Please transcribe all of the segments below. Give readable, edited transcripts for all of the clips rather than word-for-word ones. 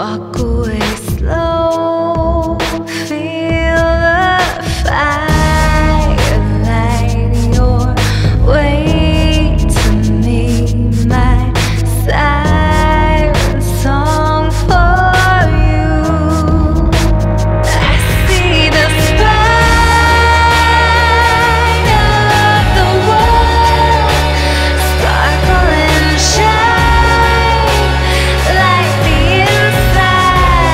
walk away slow. Feel the fire light your way to me. My siren song for you. I see the spine of the world sparkle and shine. Like the inside.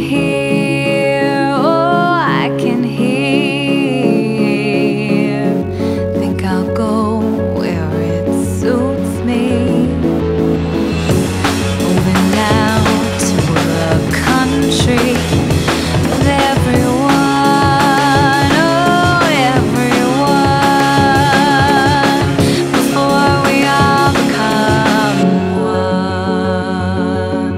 hear, oh, I can hear. Think I'll go where it suits me. Moving out to the country with everyone, oh, everyone, before we all become one.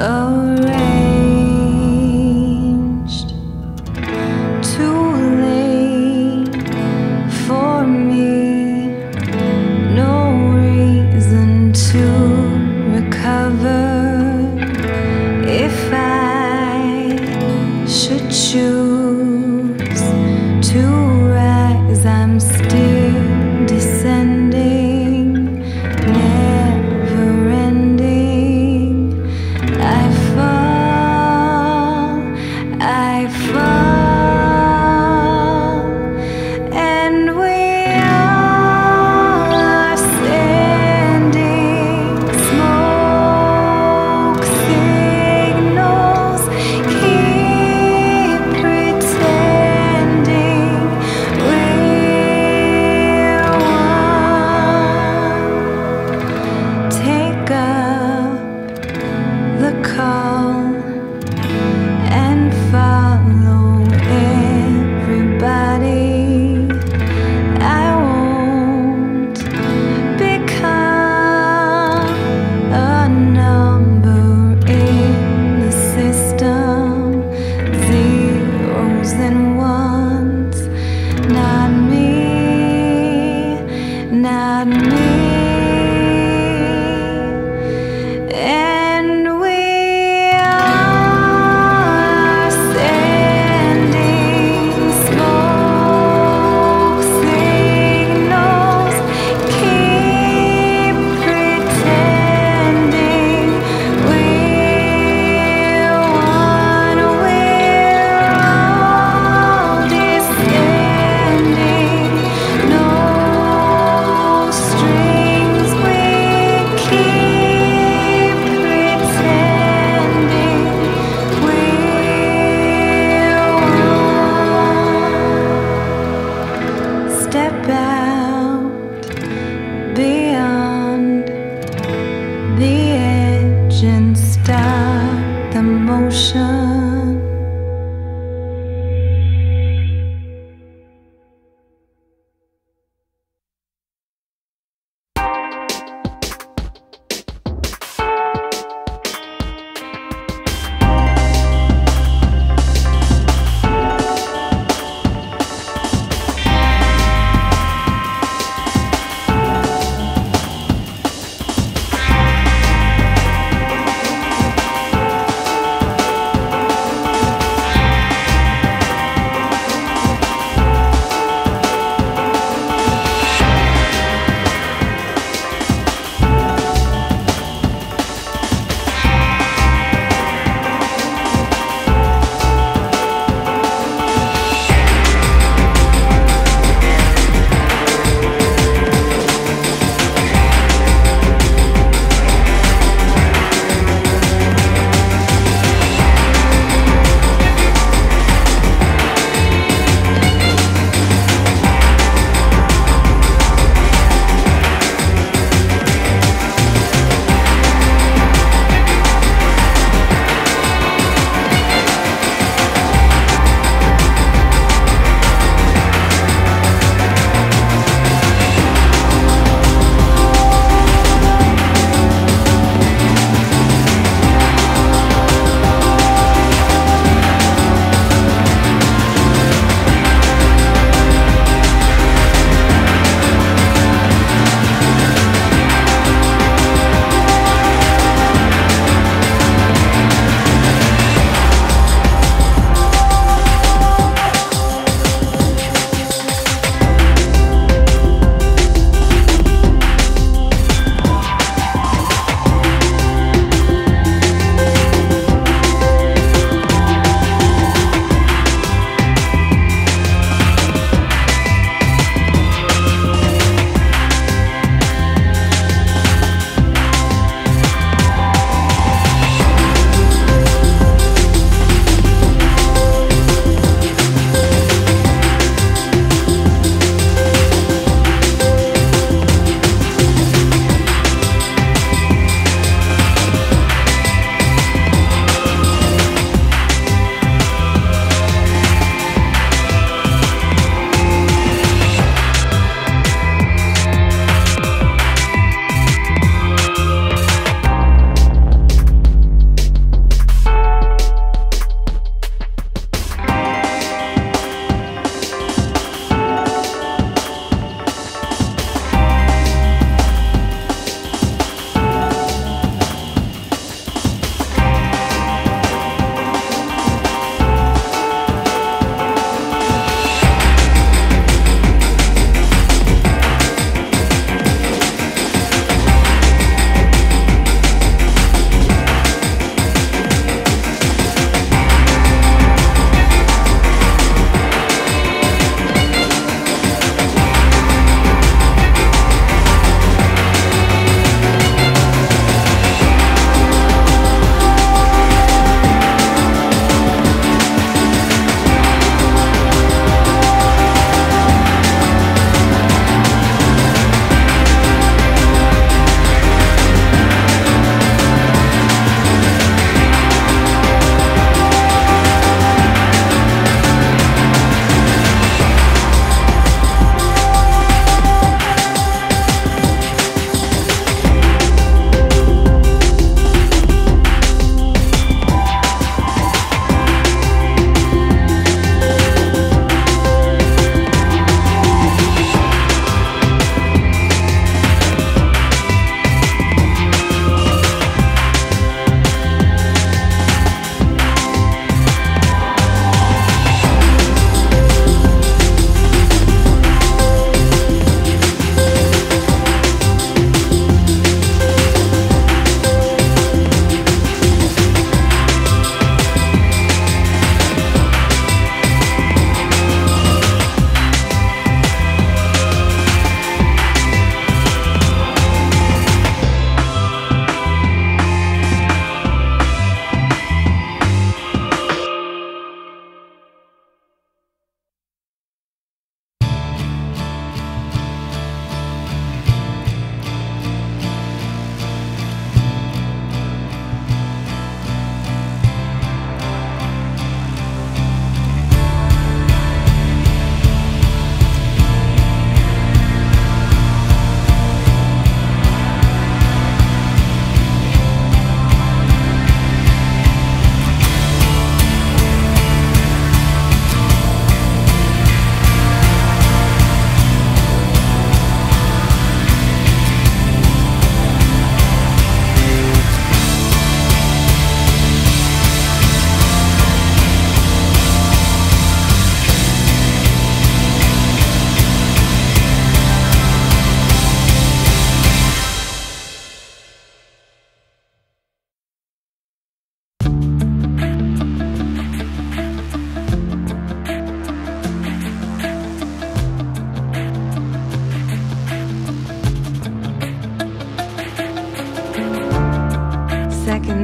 arranged. Too late for me, no reason to recover. If I should choose to rise, I'm still descending. Me.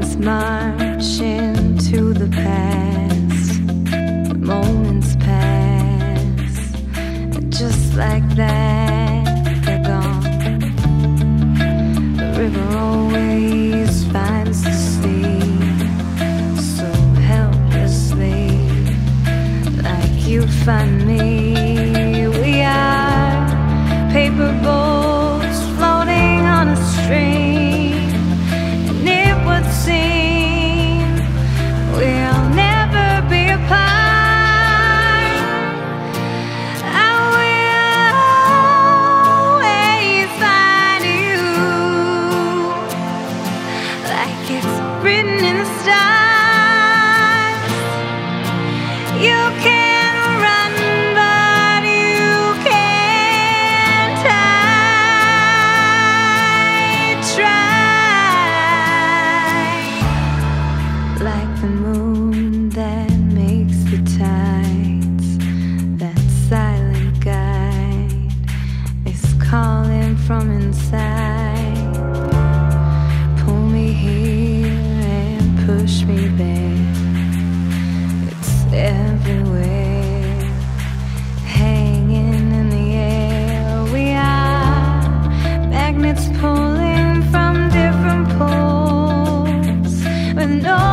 Moments march into the past. Moments pass, and just like that, they're gone. The river always finds the sea, so helplessly, like you find me. We are paper boats floating on a stream. Like the moon that makes the tides, that silent guide is calling from inside. Pull me here and push me there, it's everywhere, hanging in the air. We are magnets pulling from different poles with no